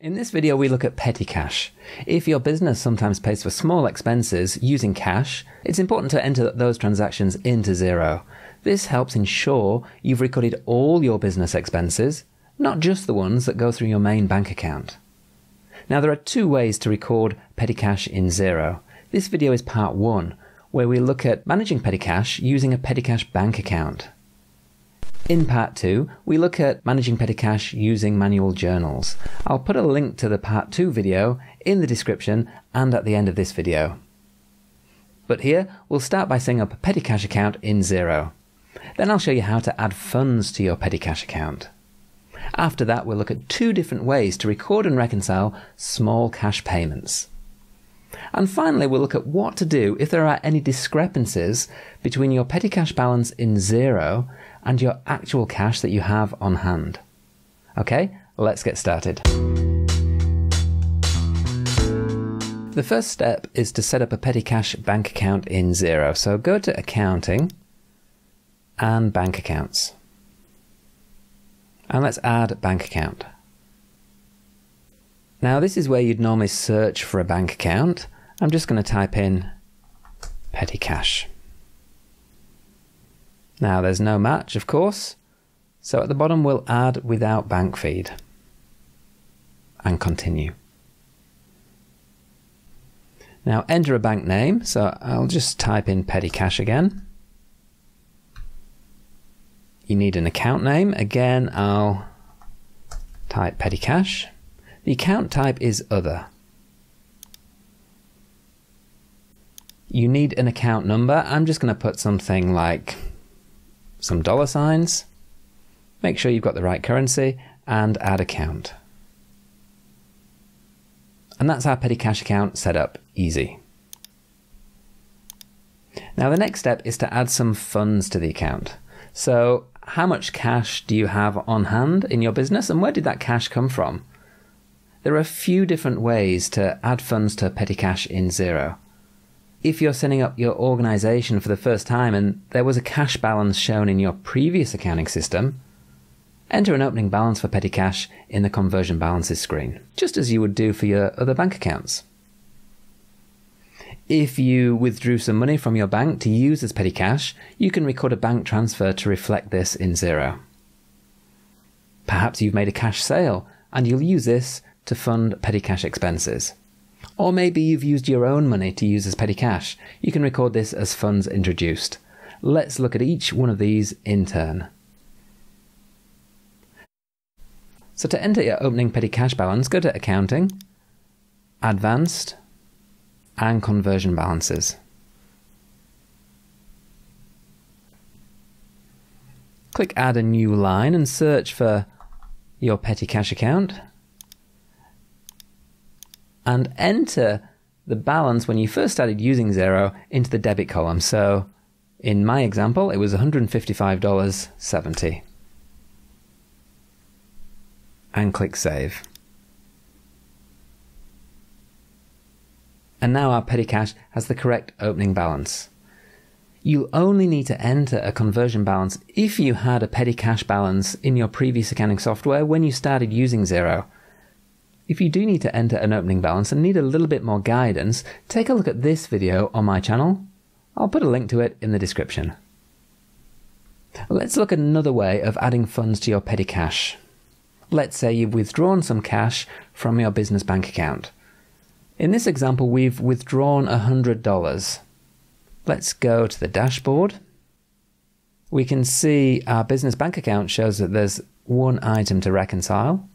In this video, we look at petty cash. If your business sometimes pays for small expenses using cash, it's important to enter those transactions into Xero. This helps ensure you've recorded all your business expenses, not just the ones that go through your main bank account. Now, there are two ways to record petty cash in Xero. This video is part one, where we look at managing petty cash using a petty cash bank account. In part two, we look at managing petty cash using manual journals. I'll put a link to the part two video in the description and at the end of this video. But here, we'll start by setting up a petty cash account in Xero. Then I'll show you how to add funds to your petty cash account. After that, we'll look at two different ways to record and reconcile small cash payments. And finally, we'll look at what to do if there are any discrepancies between your petty cash balance in Xero and your actual cash that you have on hand. Okay, let's get started. The first step is to set up a petty cash bank account in Xero. So go to Accounting and Bank Accounts. And let's add bank account. Now, this is where you'd normally search for a bank account. I'm just going to type in petty cash. Now, there's no match, of course, so at the bottom we'll add without bank feed and continue. Now, enter a bank name, so I'll just type in petty cash again. You need an account name. Again, I'll type petty cash. The account type is other. You need an account number. I'm just going to put something like some dollar signs. Make sure you've got the right currency and add account. And that's our petty cash account set up. Easy. Now, the next step is to add some funds to the account. So how much cash do you have on hand in your business, and where did that cash come from? There are a few different ways to add funds to petty cash in Xero. If you're setting up your organization for the first time and there was a cash balance shown in your previous accounting system, enter an opening balance for petty cash in the conversion balances screen, just as you would do for your other bank accounts. If you withdrew some money from your bank to use as petty cash, you can record a bank transfer to reflect this in Xero. Perhaps you've made a cash sale and you'll use this to fund petty cash expenses. Or maybe you've used your own money to use as petty cash. You can record this as funds introduced. Let's look at each one of these in turn. So to enter your opening petty cash balance, go to Accounting, Advanced, and Conversion Balances. Click Add a New Line and search for your petty cash account. And enter the balance when you first started using Xero into the debit column. So in my example, it was $155.70. And click Save. And now our petty cash has the correct opening balance. You'll only need to enter a conversion balance if you had a petty cash balance in your previous accounting software when you started using Xero. If you do need to enter an opening balance and need a little bit more guidance, take a look at this video on my channel. I'll put a link to it in the description. Let's look at another way of adding funds to your petty cash. Let's say you've withdrawn some cash from your business bank account. In this example, we've withdrawn $100. Let's go to the dashboard. We can see our business bank account shows that there's one item to reconcile.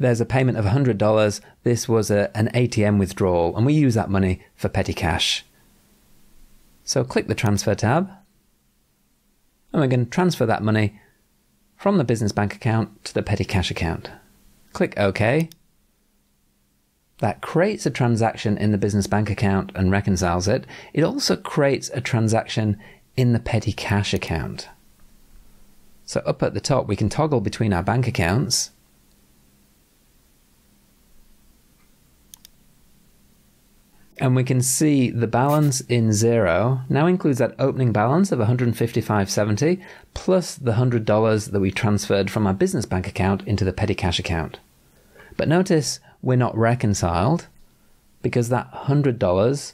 There's a payment of $100. This was an ATM withdrawal, and we use that money for petty cash. So click the Transfer tab, and we're going to transfer that money from the business bank account to the petty cash account. Click OK. That creates a transaction in the business bank account and reconciles it. It also creates a transaction in the petty cash account. So up at the top, we can toggle between our bank accounts. and we can see the balance in Xero now includes that opening balance of $155.70 plus the $100 that we transferred from our business bank account into the petty cash account. But notice we're not reconciled because that $100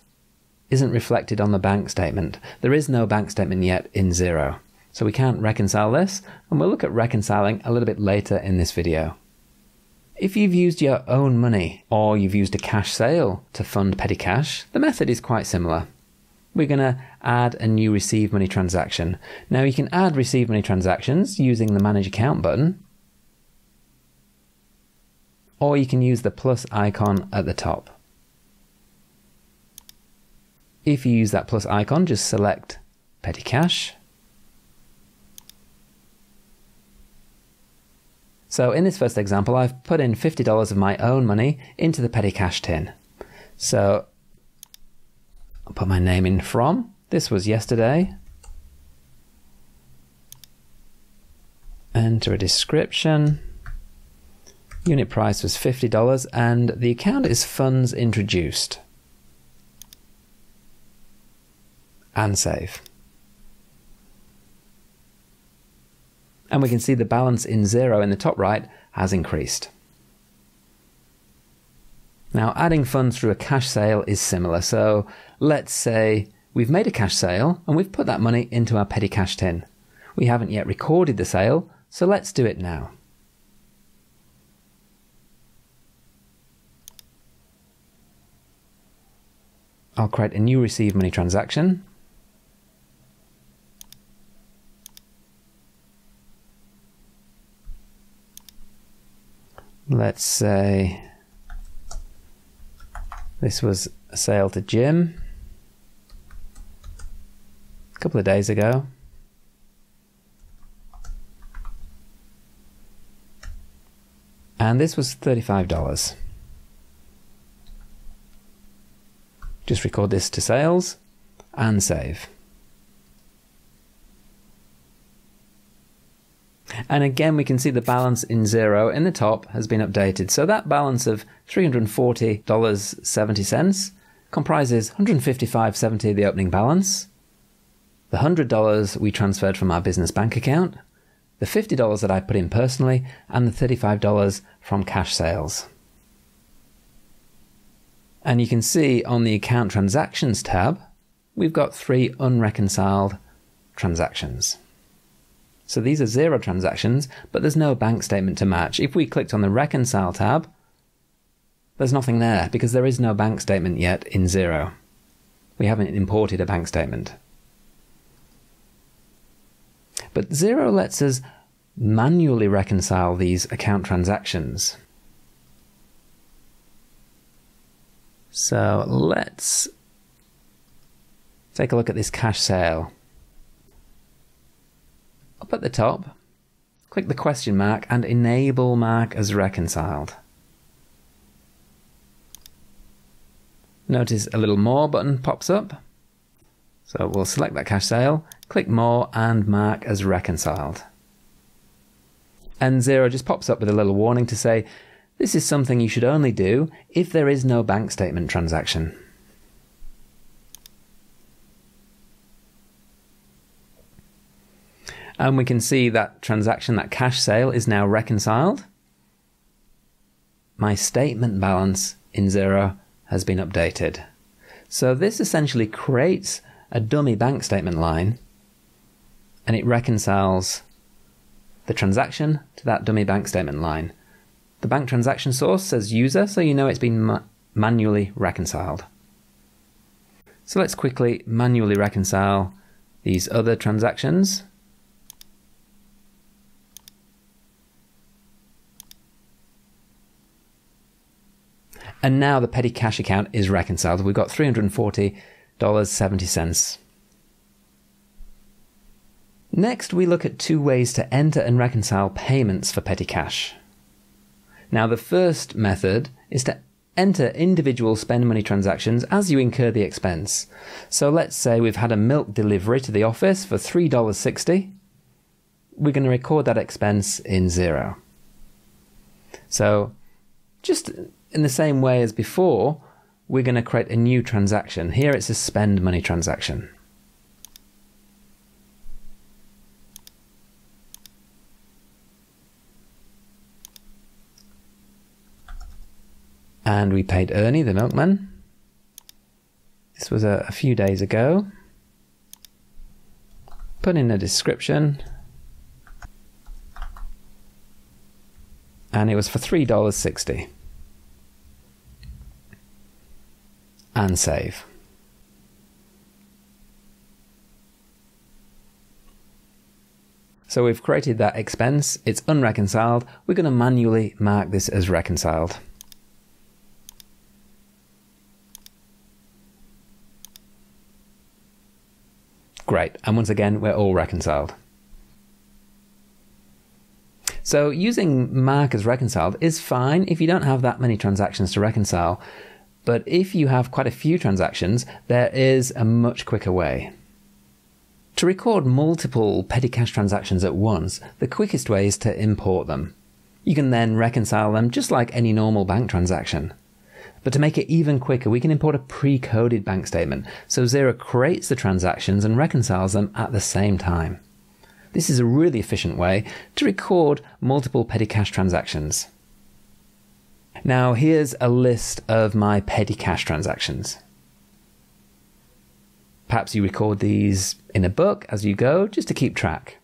isn't reflected on the bank statement. There is no bank statement yet in Xero. So we can't reconcile this, and we'll look at reconciling a little bit later in this video. If you've used your own money or you've used a cash sale to fund petty cash, the method is quite similar. We're going to add a new receive money transaction. Now you can add receive money transactions using the manage account button, or you can use the plus icon at the top. If you use that plus icon, just select petty cash. So in this first example, I've put in $50 of my own money into the petty cash tin. So I'll put my name in from. This was yesterday. Enter a description. Unit price was $50 and the account is funds introduced. And save. And we can see the balance in Xero in the top right has increased. Now adding funds through a cash sale is similar. So let's say we've made a cash sale and we've put that money into our petty cash tin. We haven't yet recorded the sale, so let's do it now. I'll create a new receive money transaction. Let's say this was a sale to Jim a couple of days ago. And this was $35. Just record this to sales and save. And again, we can see the balance in Xero in the top has been updated. So that balance of $340.70 comprises $155.70 of the opening balance, the $100 we transferred from our business bank account, the $50 that I put in personally, and the $35 from cash sales. And you can see on the account transactions tab, we've got 3 unreconciled transactions. So these are Xero transactions, but there's no bank statement to match. If we clicked on the reconcile tab, there's nothing there because there is no bank statement yet in Xero. We haven't imported a bank statement. But Xero lets us manually reconcile these account transactions. So let's take a look at this cash sale. Up at the top, click the question mark and enable mark as reconciled. Notice a little more button pops up. So we'll select that cash sale, click more and mark as reconciled. And Xero just pops up with a little warning to say, this is something you should only do if there is no bank statement transaction. And we can see that transaction, that cash sale, is now reconciled. My statement balance in Xero has been updated. So this essentially creates a dummy bank statement line and it reconciles the transaction to that dummy bank statement line. The bank transaction source says user, so you know it's been manually reconciled. So let's quickly manually reconcile these other transactions. And now the petty cash account is reconciled. We've got $340.70. Next, we look at 2 ways to enter and reconcile payments for petty cash. Now, the first method is to enter individual spend money transactions as you incur the expense. So let's say we've had a milk delivery to the office for $3.60. We're going to record that expense in Xero. So just in the same way as before, we're going to create a new transaction. Here it's a spend money transaction. And we paid Ernie, the milkman. This was a few days ago. Put in a description. And it was for $3.60. And save. So we've created that expense. It's unreconciled. We're going to manually mark this as reconciled. Great, and once again, we're all reconciled. So using mark as reconciled is fine if you don't have that many transactions to reconcile, but if you have quite a few transactions, there is a much quicker way. To record multiple petty cash transactions at once, the quickest way is to import them. You can then reconcile them just like any normal bank transaction. But to make it even quicker, we can import a pre-coded bank statement, so Xero creates the transactions and reconciles them at the same time. This is a really efficient way to record multiple petty cash transactions. Now here's a list of my petty cash transactions. Perhaps you record these in a book as you go, just to keep track.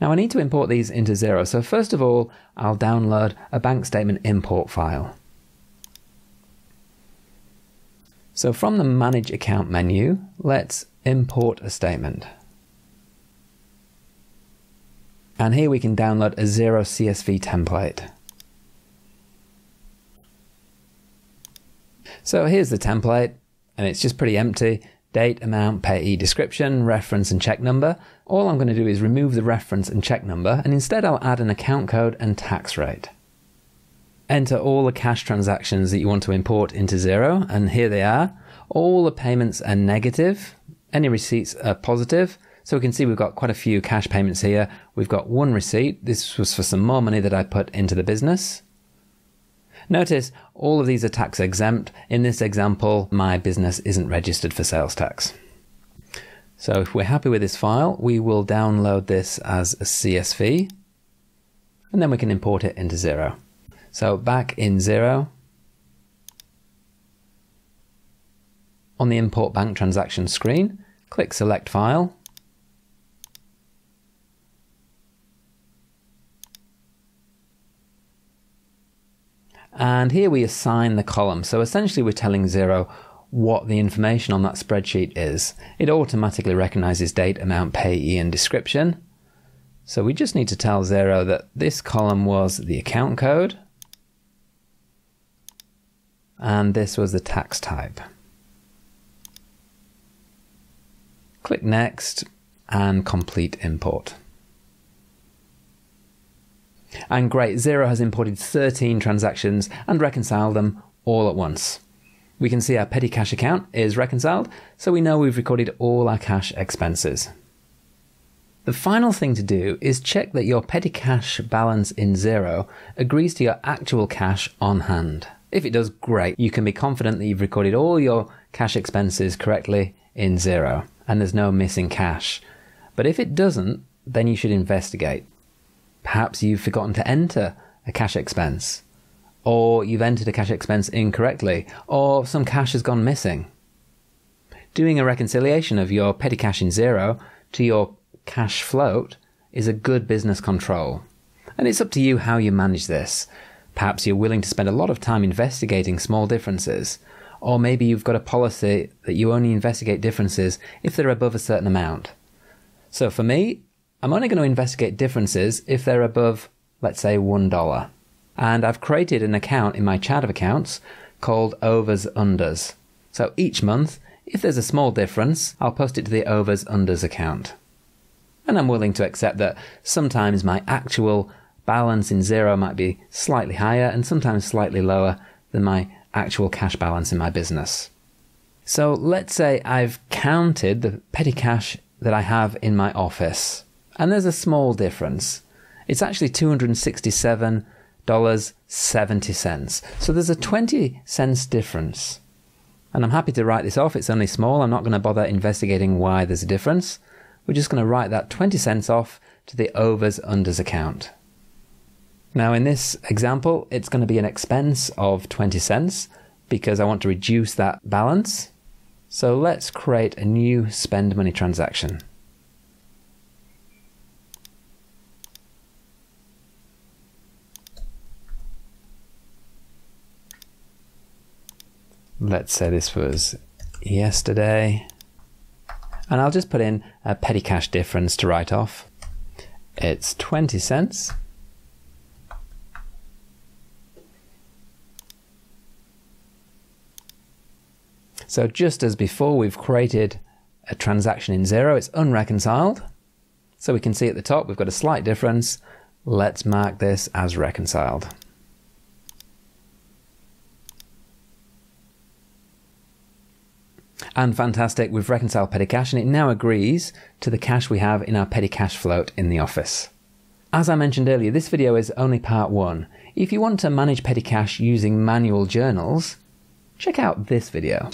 Now I need to import these into Xero, so first of all, I'll download a bank statement import file. So from the Manage Account menu, let's import a statement. And here we can download a Xero CSV template. So here's the template, and it's just pretty empty. Date, amount, payee, description, reference, and check number. All I'm going to do is remove the reference and check number, and instead I'll add an account code and tax rate. Enter all the cash transactions that you want to import into Xero, and here they are. All the payments are negative, any receipts are positive, so we can see we've got quite a few cash payments here. We've got one receipt. This was for some more money that I put into the business. Notice all of these are tax exempt. In this example, my business isn't registered for sales tax. So if we're happy with this file, we will download this as a CSV, and then we can import it into Xero. So back in Xero, on the Import Bank Transaction screen, click Select File. And here we assign the column. So essentially we're telling Xero what the information on that spreadsheet is. It automatically recognizes date, amount, payee, and description. So we just need to tell Xero that this column was the account code, and this was the tax type. Click Next and complete import. And great, Xero has imported 13 transactions and reconciled them all at once. We can see our petty cash account is reconciled, so we know we've recorded all our cash expenses. The final thing to do is check that your petty cash balance in Xero agrees to your actual cash on hand. If it does, great. You can be confident that you've recorded all your cash expenses correctly in Xero and there's no missing cash. But if it doesn't, then you should investigate. Perhaps you've forgotten to enter a cash expense, or you've entered a cash expense incorrectly, or some cash has gone missing. Doing a reconciliation of your petty cash in Xero to your cash float is a good business control. And it's up to you how you manage this. Perhaps you're willing to spend a lot of time investigating small differences, or maybe you've got a policy that you only investigate differences if they're above a certain amount. So for me, I'm only going to investigate differences if they're above, let's say, $1. And I've created an account in my chart of accounts called Overs Unders. So each month, if there's a small difference, I'll post it to the Overs Unders account. And I'm willing to accept that sometimes my actual balance in Xero might be slightly higher and sometimes slightly lower than my actual cash balance in my business. So let's say I've counted the petty cash that I have in my office, and there's a small difference. It's actually $267.70. So there's a 20 cents difference. And I'm happy to write this off, it's only small, I'm not going to bother investigating why there's a difference. We're just going to write that 20 cents off to the overs unders account. Now in this example, it's going to be an expense of 20 cents because I want to reduce that balance. So let's create a new spend money transaction. Let's say this was yesterday. And I'll just put in a petty cash difference to write off. It's 20 cents. So just as before, we've created a transaction in Xero. It's unreconciled. So we can see at the top, we've got a slight difference. Let's mark this as reconciled. And fantastic, we've reconciled petty cash and it now agrees to the cash we have in our petty cash float in the office. As I mentioned earlier, this video is only part one. If you want to manage petty cash using manual journals, check out this video.